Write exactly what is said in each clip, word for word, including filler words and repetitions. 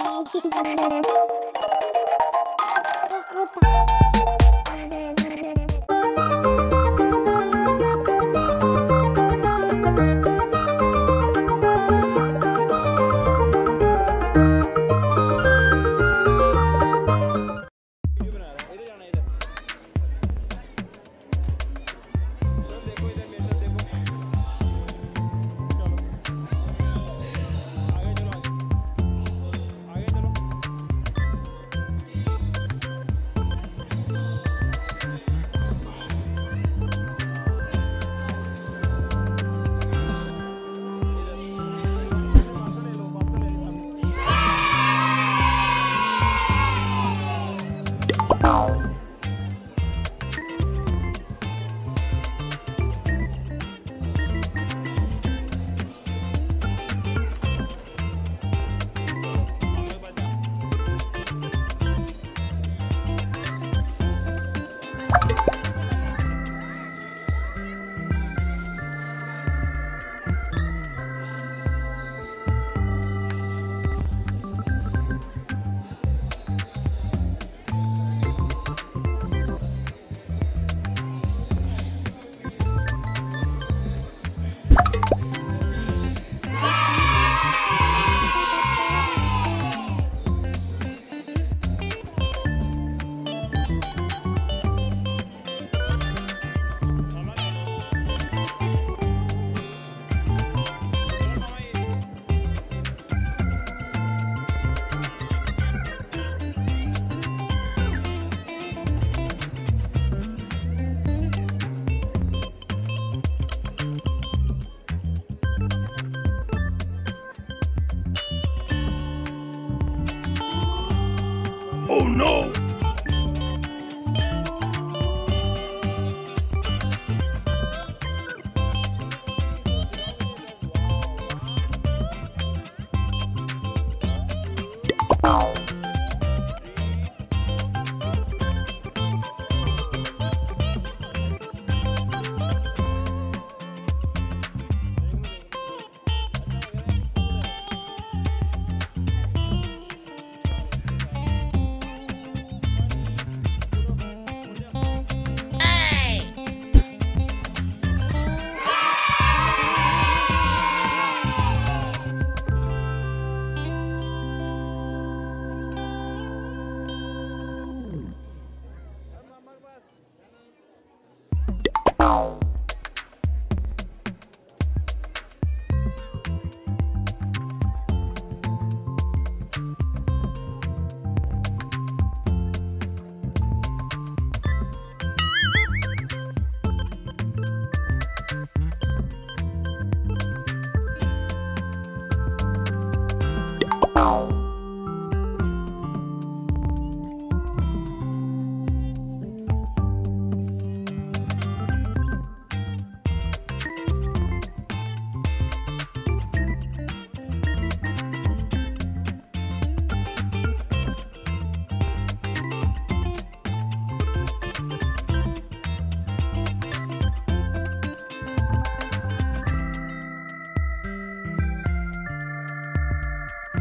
Oh no! Oh no!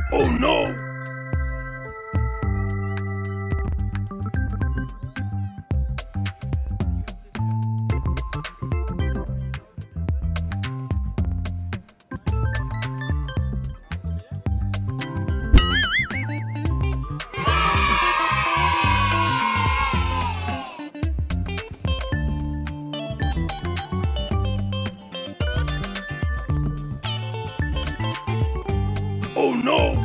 Oh no!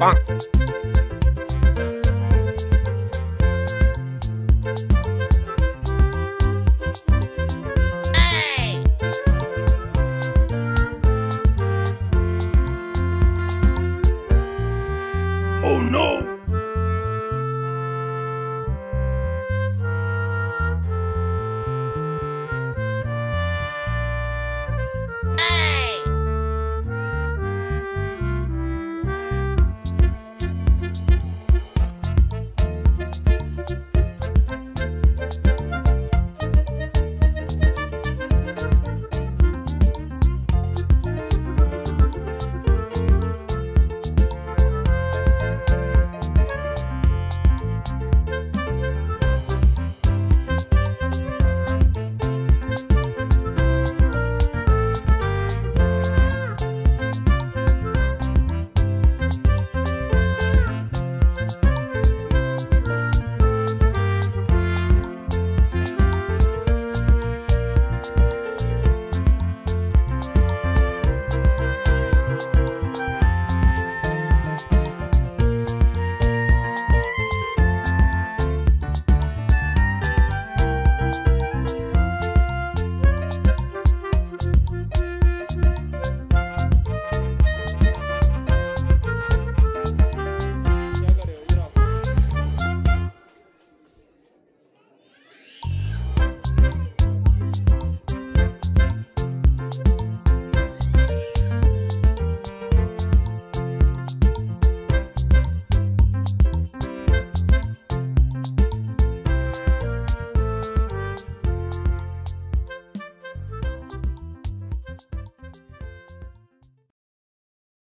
bonk.